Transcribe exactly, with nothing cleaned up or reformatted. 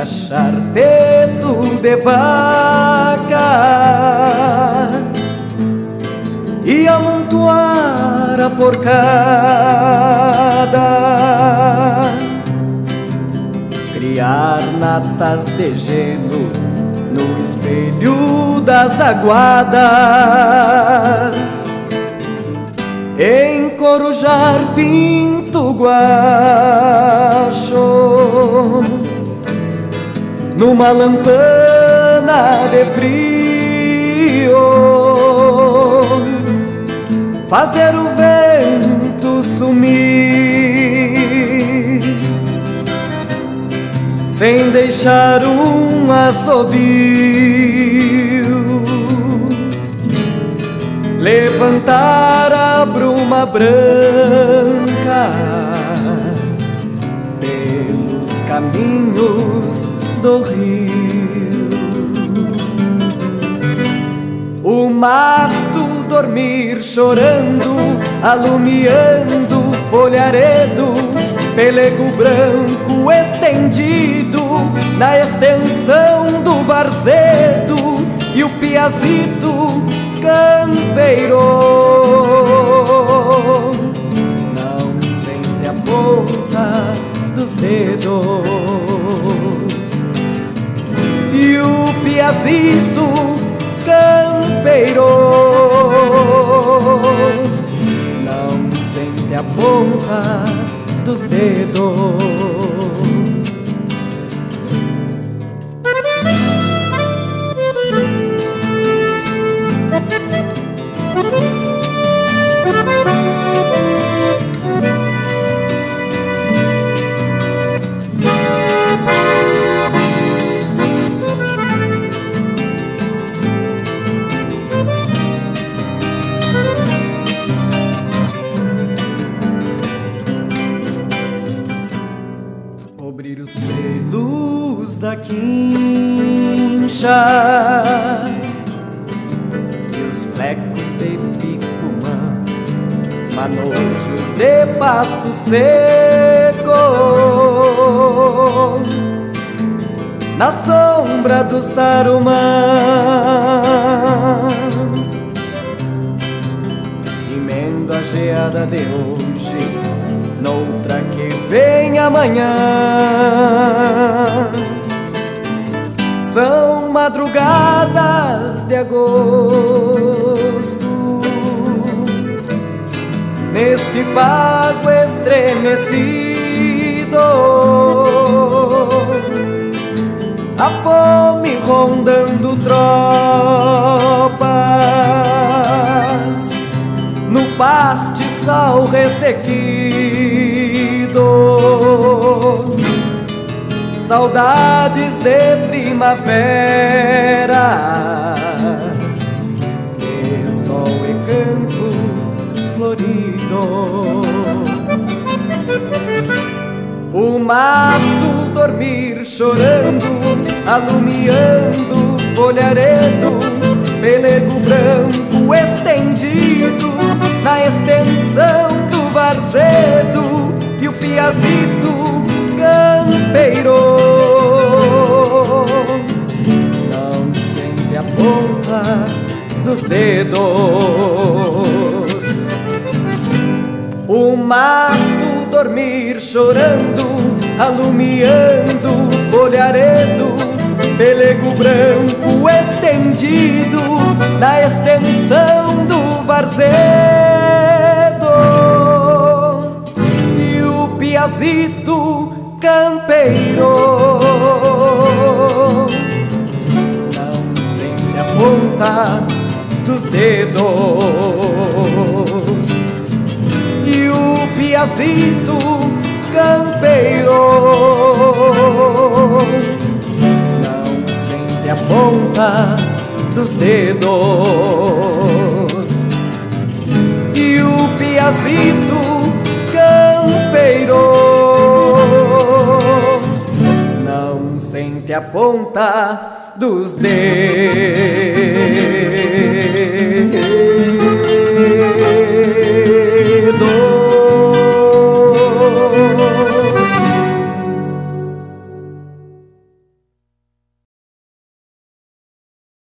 achar-te de vaca e amontoar a porcada, criar natas de gelo no espelho das aguadas, encorujar pinto guacho numa lampana de frio, fazer o vento sumir sem deixar um assobio, levantar a bruma branca pelos caminhos do rio. O mato dormir chorando, alumiando folharedo, pelego branco estendido na extensão do varzedo, e o piazito campeiro não sente a ponta dos dedos, e o piazito campeiro não sente a ponta dos dedos. Da quincha e os flecos de picumã, manojos de pasto seco na sombra dos tarumãs, emendo a geada de hoje noutra que vem amanhã. São madrugadas de agosto, neste pago estremecido, a fome rondando tropas, no pastiçal ressequido, saudades de primaveras, de sol e campo florido. O mato dormir chorando, alumiando folharedo, pelego branco estendido na extensão do varzedo, e o piazito campeiro não sente a ponta dos dedos. O mato dormir chorando, alumiando folharedo, pelego branco estendido na extensão do varzedo, e o piazito campeiro não sente a ponta dos dedos, e o piazito campeiro não sente a ponta dos dedos, e o piazito campeiro não sente a ponta dos dedos.